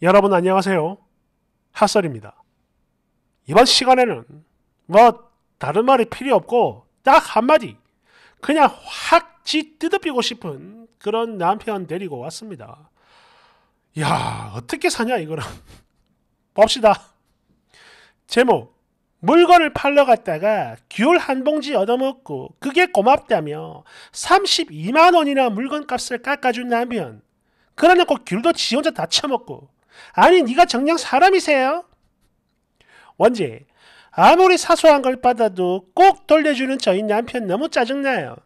여러분 안녕하세요. 핫설입니다. 이번 시간에는 뭐 다른 말이 필요 없고 딱 한마디 그냥 확 지 뜯어비고 싶은 그런 남편 데리고 왔습니다. 야, 어떻게 사냐 이거는. 봅시다. 제목, 물건을 팔러 갔다가 귤 한 봉지 얻어먹고 그게 고맙다며 32만원이나 물건값을 깎아준 남편. 그러놓고 귤도 지 혼자 다 처먹고. 아니, 네가 정녕 사람이세요? 원재, 아무리 사소한 걸 받아도 꼭 돌려주는 저희 남편 너무 짜증나요.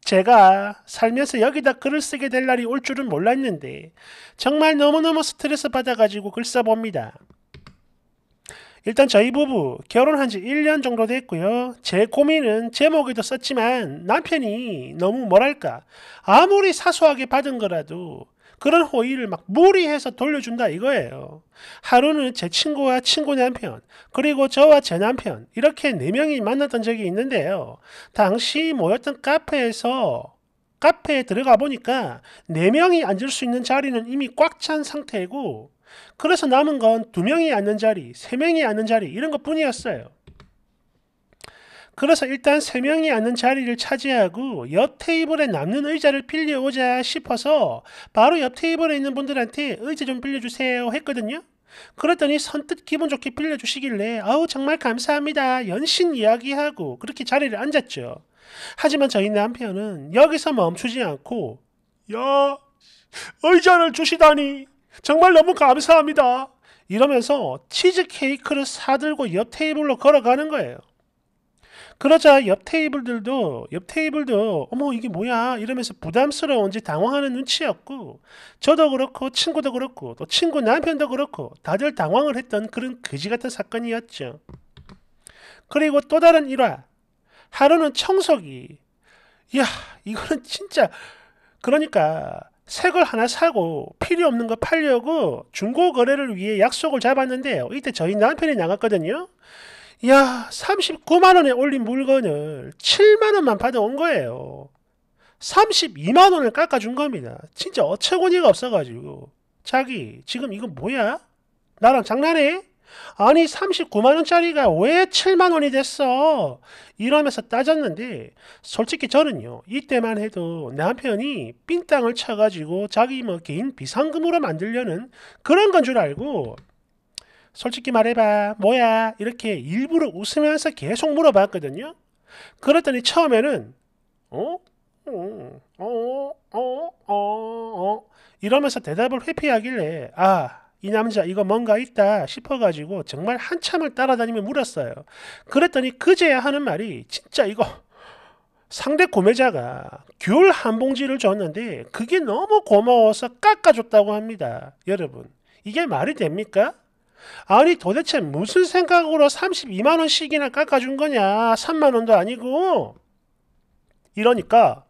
제가 살면서 여기다 글을 쓰게 될 날이 올 줄은 몰랐는데 정말 너무너무 스트레스 받아가지고 글 써봅니다. 일단 저희 부부 결혼한 지 1년 정도 됐고요. 제 고민은 제목에도 썼지만 남편이 너무 뭐랄까 아무리 사소하게 받은 거라도 그런 호의를 막 무리해서 돌려준다 이거예요. 하루는 제 친구와 친구 남편, 그리고 저와 제 남편 이렇게 4명이 만났던 적이 있는데요. 당시 모였던 카페에 들어가 보니까 4명이 앉을 수 있는 자리는 이미 꽉 찬 상태고 그래서 남은 건 2명이 앉는 자리, 3명이 앉는 자리 이런 것뿐이었어요. 그래서 일단 3명이 앉는 자리를 차지하고 옆 테이블에 남는 의자를 빌려오자 싶어서 바로 옆 테이블에 있는 분들한테 의자 좀 빌려주세요 했거든요. 그랬더니 선뜻 기분 좋게 빌려주시길래 아우 정말 감사합니다 연신 이야기하고 그렇게 자리를 앉았죠. 하지만 저희 남편은 여기서 멈추지 않고 야, 의자를 주시다니 정말 너무 감사합니다 이러면서 치즈케이크를 사들고 옆 테이블로 걸어가는 거예요. 그러자 옆 테이블도 어머 이게 뭐야 이러면서 부담스러운지 당황하는 눈치였고 저도 그렇고 친구도 그렇고 또 친구 남편도 그렇고 다들 당황을 했던 그런 그지같은 사건이었죠. 그리고 또 다른 일화. 하루는 청소기. 이야 이거는 진짜 그러니까 새 걸 하나 사고 필요 없는 거 팔려고 중고 거래를 위해 약속을 잡았는데요. 이때 저희 남편이 나갔거든요. 야, 39만원에 올린 물건을 7만원만 받아온 거예요. 32만원을 깎아준 겁니다. 진짜 어처구니가 없어가지고. 자기, 지금 이거 뭐야? 나랑 장난해? 아니, 39만원짜리가 왜 7만원이 됐어? 이러면서 따졌는데 솔직히 저는요. 이때만 해도 남편이 삥땅을 쳐가지고 자기 뭐 개인 비상금으로 만들려는 그런 건 줄 알고 솔직히 말해봐, 뭐야? 이렇게 일부러 웃으면서 계속 물어봤거든요. 그랬더니 처음에는 이러면서 대답을 회피하길래 아, 이 남자 이거 뭔가 있다 싶어가지고 정말 한참을 따라다니며 물었어요. 그랬더니 그제야 하는 말이 진짜 이거 상대 구매자가 귤 한 봉지를 줬는데 그게 너무 고마워서 깎아줬다고 합니다. 여러분, 이게 말이 됩니까? 아니 도대체 무슨 생각으로 32만원씩이나 깎아준 거냐 3만원도 아니고 이러니까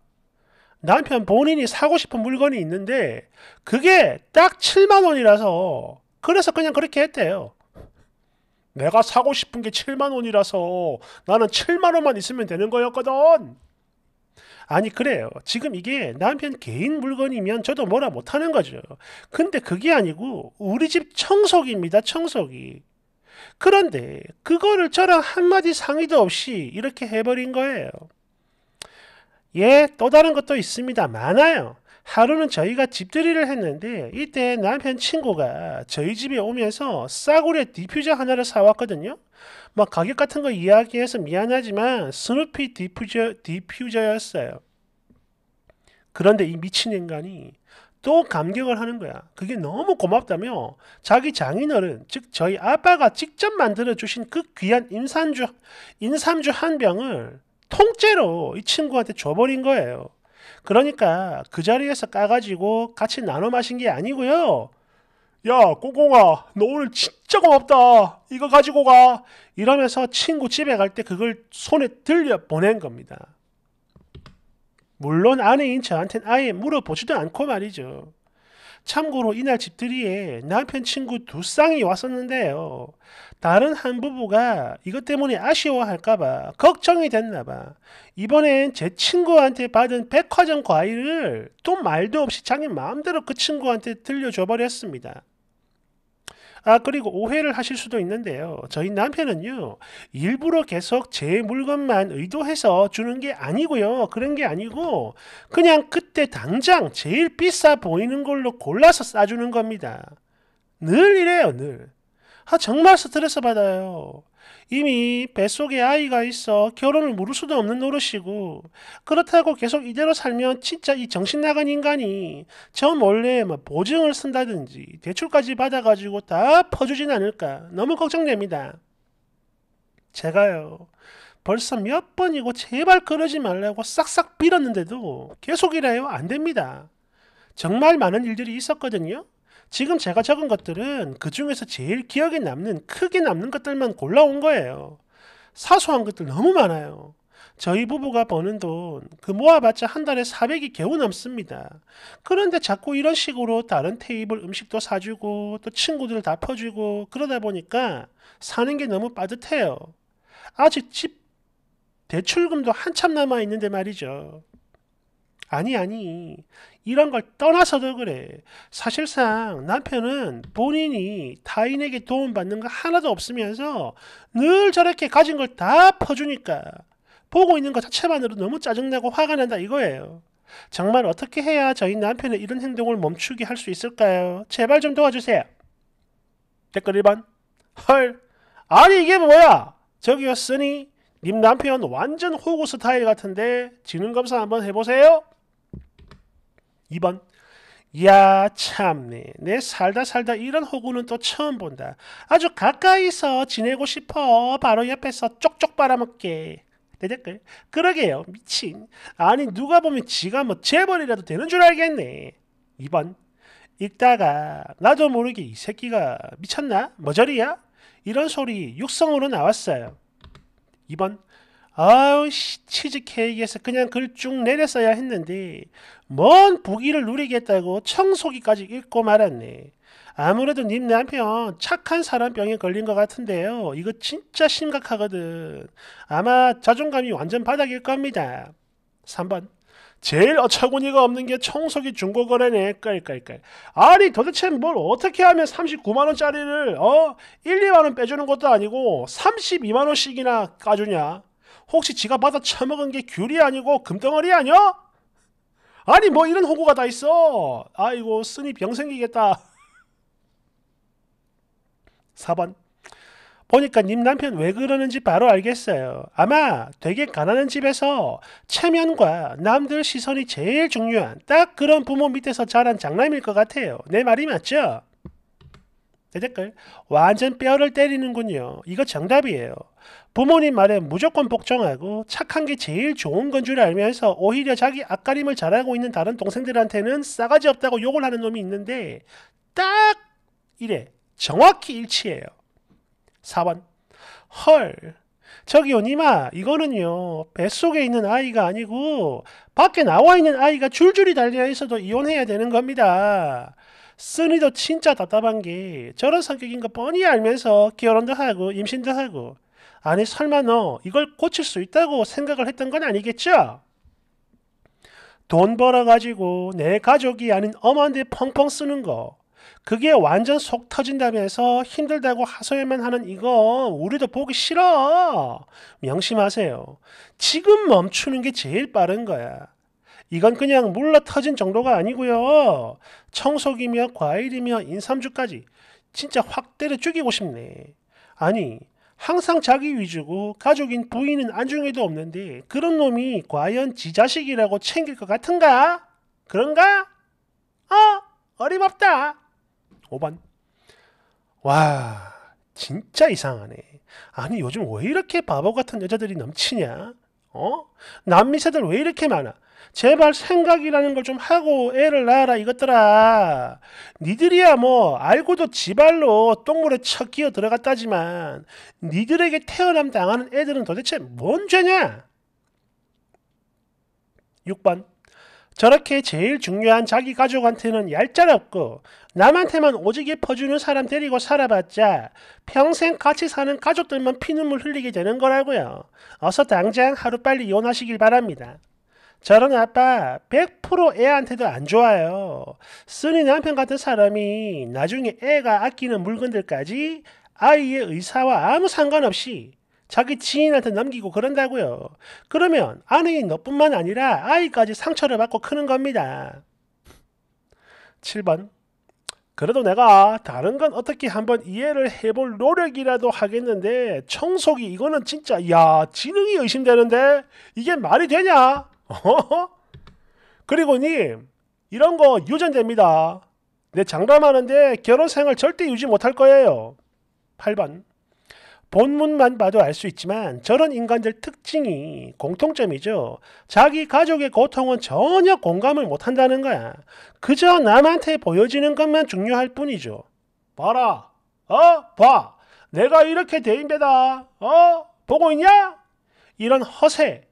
남편 본인이 사고 싶은 물건이 있는데 그게 딱 7만원이라서 그래서 그냥 그렇게 했대요. 내가 사고 싶은 게 7만원이라서 나는 7만원만 있으면 되는 거였거든. 아니 그래요. 지금 이게 남편 개인 물건이면 저도 뭐라 못하는 거죠. 근데 그게 아니고 우리 집 청소기입니다. 청소기. 그런데 그거를 저랑 한마디 상의도 없이 이렇게 해버린 거예요. 예, 또 다른 것도 있습니다. 많아요. 하루는 저희가 집들이를 했는데 이때 남편 친구가 저희 집에 오면서 싸구려 디퓨저 하나를 사왔거든요. 막 가격 같은 거 이야기해서 미안하지만 스누피 디퓨저였어요. 그런데 이 미친 인간이 또 감격을 하는 거야. 그게 너무 고맙다며 자기 장인어른, 즉 저희 아빠가 직접 만들어주신 그 귀한 인삼주 한 병을 통째로 이 친구한테 줘버린 거예요. 그러니까 그 자리에서 까가지고 같이 나눠 마신 게 아니고요. 야, 꽁꽁아, 너 오늘 진짜 고맙다. 이거 가지고 가. 이러면서 친구 집에 갈 때 그걸 손에 들려 보낸 겁니다. 물론 아내인 저한텐 아예 물어보지도 않고 말이죠. 참고로 이날 집들이에 남편 친구 2쌍이 왔었는데요. 다른 한 부부가 이것 때문에 아쉬워할까봐 걱정이 됐나봐. 이번엔 제 친구한테 받은 백화점 과일을 또 말도 없이 자기 마음대로 그 친구한테 들려줘버렸습니다. 그리고 오해를 하실 수도 있는데요. 저희 남편은요, 일부러 계속 제 물건만 의도해서 주는 게 아니고요. 그런 게 아니고 그냥 그때 당장 제일 비싸 보이는 걸로 골라서 싸주는 겁니다. 늘 이래요, 늘. 정말 스트레스 받아요. 이미 뱃속에 아이가 있어 결혼을 물을 수도 없는 노릇이고, 그렇다고 계속 이대로 살면 진짜 이 정신나간 인간이 저 몰래 보증을 쓴다든지 대출까지 받아가지고 다 퍼주진 않을까 너무 걱정됩니다. 제가요, 벌써 몇 번이고 제발 그러지 말라고 싹싹 빌었는데도 계속이래요. 안됩니다. 정말 많은 일들이 있었거든요. 지금 제가 적은 것들은 그 중에서 제일 기억에 남는, 크게 남는 것들만 골라온 거예요. 사소한 것들 너무 많아요. 저희 부부가 버는 돈, 그 모아봤자 한 달에 400이 겨우 넘습니다. 그런데 자꾸 이런 식으로 다른 테이블 음식도 사주고 또 친구들 다 퍼주고, 그러다 보니까 사는 게 너무 빠듯해요. 아직 집 대출금도 한참 남아있는데 말이죠. 아니, 이런 걸 떠나서도 그래. 사실상 남편은 본인이 타인에게 도움받는 거 하나도 없으면서 늘 저렇게 가진 걸 다 퍼주니까 보고 있는 것 자체만으로 너무 짜증나고 화가 난다 이거예요. 정말 어떻게 해야 저희 남편의 이런 행동을 멈추게 할 수 있을까요? 제발 좀 도와주세요. 댓글 1번. 헐, 아니 이게 뭐야? 저기요 쓰니? 님 남편 완전 호구 스타일 같은데 지능검사 한번 해보세요. 2번. 야 참네, 내 살다 이런 호구는 또 처음 본다. 아주 가까이서 지내고 싶어. 바로 옆에서 쪽쪽 빨아먹게. 내 댓글. 그러게요, 미친. 아니 누가 보면 지가 재벌이라도 되는 줄 알겠네. 2번. 읽다가 나도 모르게 이 새끼가 미쳤나? 머저리야? 이런 소리 육성으로 나왔어요. 2번. 아우 씨, 치즈케이크에서 그냥 글 쭉 내렸어야 했는데 뭔 부기를 누리겠다고 청소기까지 읽고 말았네. 아무래도 님 남편 착한 사람 병에 걸린 것 같은데요. 이거 진짜 심각하거든. 아마 자존감이 완전 바닥일 겁니다. 3번. 제일 어처구니가 없는 게 청소기 중고거래네. 깔깔깔. 아니 도대체 뭘 어떻게 하면 39만원짜리를 1, 2만원 빼주는 것도 아니고 32만원씩이나 까주냐? 혹시 지가 받아 처먹은 게 귤이 아니고 금덩어리 아니야? 아니 뭐 이런 호구가 다 있어. 아이고 쓰니 병 생기겠다. 4번. 보니까 님 남편 왜 그러는지 바로 알겠어요. 아마 되게 가난한 집에서 체면과 남들 시선이 제일 중요한 딱 그런 부모 밑에서 자란 장남일 것 같아요. 내 말이 맞죠? 내 댓글. 완전 뼈를 때리는군요. 이거 정답이에요. 부모님 말에 무조건 복종하고 착한 게 제일 좋은 건 줄 알면서 오히려 자기 앞가림을 잘하고 있는 다른 동생들한테는 싸가지 없다고 욕을 하는 놈이 있는데 딱 이래. 정확히 일치해요. 4번. 헐, 저기요 님아, 이거는요 뱃속에 있는 아이가 아니고 밖에 나와 있는 아이가 줄줄이 달려 있어도 이혼해야 되는 겁니다. 쓰니도 진짜 답답한 게 저런 성격인 거 뻔히 알면서 결혼도 하고 임신도 하고. 아니 설마 너 이걸 고칠 수 있다고 생각을 했던 건 아니겠죠? 돈 벌어가지고 내 가족이 아닌 엄한데 펑펑 쓰는 거, 그게 완전 속 터진다면서 힘들다고 하소연만 하는 이거 우리도 보기 싫어. 명심하세요. 지금 멈추는 게 제일 빠른 거야. 이건 그냥 물러 터진 정도가 아니고요. 청소기며 과일이며 인삼주까지 진짜 확 때려 죽이고 싶네. 아니 항상 자기 위주고 가족인 부인은 안중에도 없는데 그런 놈이 과연 지 자식이라고 챙길 것 같은가? 그런가? 어림없다. 5번. 와, 진짜 이상하네. 아니 요즘 왜 이렇게 바보 같은 여자들이 넘치냐? 남미새들 왜 이렇게 많아? 제발 생각이라는 걸 좀 하고 애를 낳아라 이것들아. 니들이야 뭐 알고도 지발로 똥물에 척 끼어 들어갔다지만 니들에게 태어남 당하는 애들은 도대체 뭔 죄냐? 6번. 저렇게 제일 중요한 자기 가족한테는 얄짤없고 남한테만 오지게 퍼주는 사람 데리고 살아봤자 평생 같이 사는 가족들만 피눈물 흘리게 되는 거라고요. 어서 당장 하루빨리 이혼하시길 바랍니다. 저런 아빠 100% 애한테도 안 좋아요. 쓰니 남편 같은 사람이 나중에 애가 아끼는 물건들까지 아이의 의사와 아무 상관없이 자기 지인한테 넘기고 그런다고요. 그러면 아내인 너뿐만 아니라 아이까지 상처를 받고 크는 겁니다. 7번. 그래도 내가 다른 건 어떻게 한번 이해를 해볼 노력이라도 하겠는데 청소기 이거는 진짜 야 지능이 의심되는데 이게 말이 되냐? 그리고 님 이런 거 유전됩니다. 내 장담하는데 결혼생활 절대 유지 못할 거예요. 8번. 본문만 봐도 알 수 있지만 저런 인간들 특징이 공통점이죠. 자기 가족의 고통은 전혀 공감을 못한다는 거야. 그저 남한테 보여지는 것만 중요할 뿐이죠. 봐라. 봐. 내가 이렇게 대인배다. 보고 있냐? 이런 허세.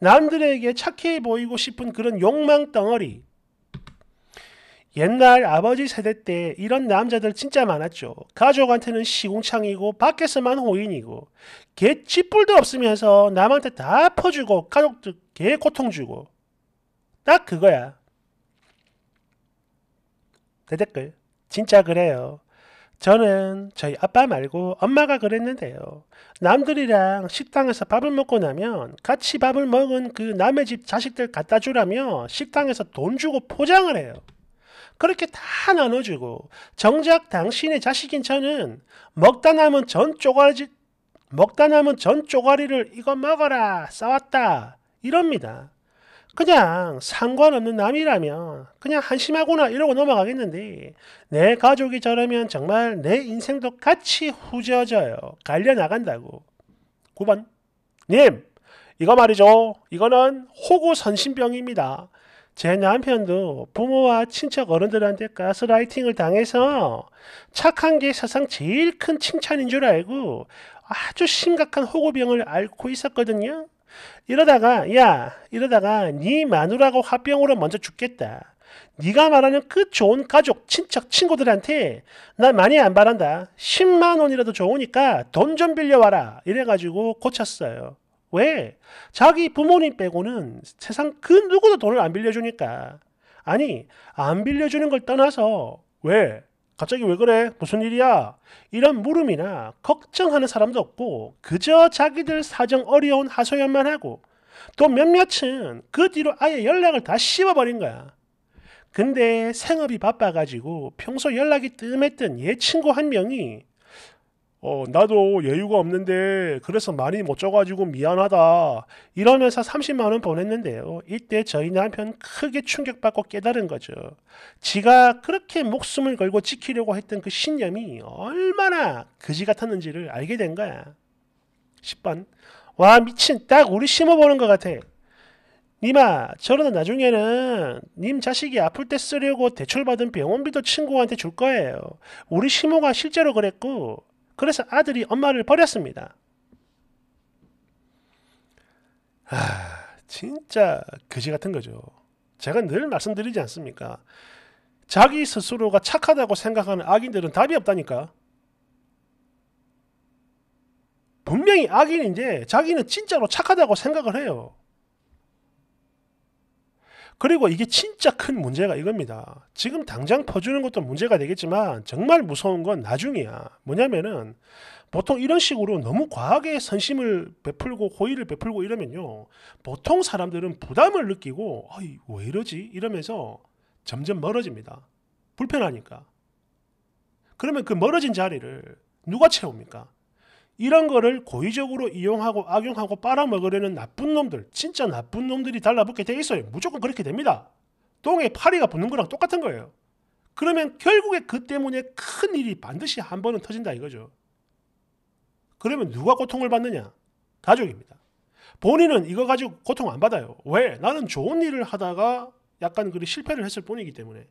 남들에게 착해 보이고 싶은 그런 욕망 덩어리. 옛날 아버지 세대 때 이런 남자들 진짜 많았죠. 가족한테는 시궁창이고 밖에서만 호인이고 개 쥐뿔도 없으면서 남한테 다 퍼주고 가족들 개 고통 주고 딱 그거야. 대댓글 진짜 그래요. 저는 저희 아빠 말고 엄마가 그랬는데요. 남들이랑 식당에서 밥을 먹고 나면 같이 밥을 먹은 그 남의 집 자식들 갖다 주라며 식당에서 돈 주고 포장을 해요. 그렇게 다 나눠주고 정작 당신의 자식인 저는 먹다 남은 전 쪼가리를 이거 먹어라 싸왔다 이럽니다. 그냥 상관없는 남이라면 그냥 한심하구나 이러고 넘어가겠는데 내 가족이 저러면 정말 내 인생도 같이 후져져요. 갈려나간다고. 9번. 님 이거 말이죠. 이거는 호구 선신병입니다. 제 남편도 부모와 친척 어른들한테 가스라이팅을 당해서 착한 게 세상 제일 큰 칭찬인 줄 알고 아주 심각한 호구병을 앓고 있었거든요. 이러다가 네 마누라가 화병으로 먼저 죽겠다. 네가 말하는 그 좋은 가족, 친척, 친구들한테 나 많이 안 바란다. 10만 원이라도 좋으니까 돈 좀 빌려와라. 이래가지고 고쳤어요. 왜? 자기 부모님 빼고는 세상 그 누구도 돈을 안 빌려주니까. 아니, 안 빌려주는 걸 떠나서 왜? 갑자기 왜 그래? 무슨 일이야? 이런 물음이나 걱정하는 사람도 없고 그저 자기들 사정 어려운 하소연만 하고 또 몇몇은 그 뒤로 아예 연락을 다 씹어버린 거야. 근데 생업이 바빠가지고 평소 연락이 뜸했던 얘 친구 한 명이 나도 여유가 없는데 그래서 많이 못 줘가지고 미안하다 이러면서 30만 원 보냈는데요. 이때 저희 남편 크게 충격받고 깨달은 거죠. 지가 그렇게 목숨을 걸고 지키려고 했던 그 신념이 얼마나 그지 같았는지를 알게 된 거야. 10번. 와 미친 딱 우리 심어보는 것 같아. 님아 저러다 나중에는 님 자식이 아플 때 쓰려고 대출받은 병원비도 친구한테 줄 거예요. 우리 시모가 실제로 그랬고 그래서 아들이 엄마를 버렸습니다. 진짜 그지 같은 거죠. 제가 늘 말씀드리지 않습니까? 자기 스스로가 착하다고 생각하는 악인들은 답이 없다니까. 분명히 악인인데 자기는 진짜로 착하다고 생각을 해요. 그리고 이게 진짜 큰 문제가 이겁니다. 지금 당장 퍼주는 것도 문제가 되겠지만 정말 무서운 건 나중이야. 뭐냐면은 보통 이런 식으로 너무 과하게 선심을 베풀고 호의를 베풀고 이러면요. 보통 사람들은 부담을 느끼고 아이 왜 이러지? 이러면서 점점 멀어집니다. 불편하니까. 그러면 그 멀어진 자리를 누가 채웁니까? 이런 거를 고의적으로 이용하고 악용하고 빨아먹으려는 나쁜 놈들, 진짜 나쁜 놈들이 달라붙게 돼 있어요. 무조건 그렇게 됩니다. 똥에 파리가 붙는 거랑 똑같은 거예요. 그러면 결국에 그 때문에 큰 일이 반드시 한 번은 터진다 이거죠. 그러면 누가 고통을 받느냐? 가족입니다. 본인은 이거 가지고 고통 안 받아요. 왜? 나는 좋은 일을 하다가 약간 그리 실패를 했을 뿐이기 때문에.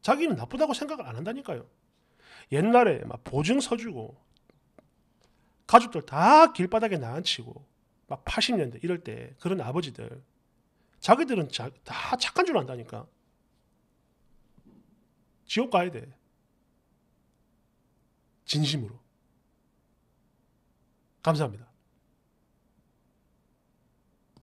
자기는 나쁘다고 생각을 안 한다니까요. 옛날에 막 보증 서주고 가족들 다 길바닥에 나앉히고 막 80년대 이럴 때 그런 아버지들 자기들은 다 착한 줄 안다니까. 지옥 가야 돼. 진심으로. 감사합니다.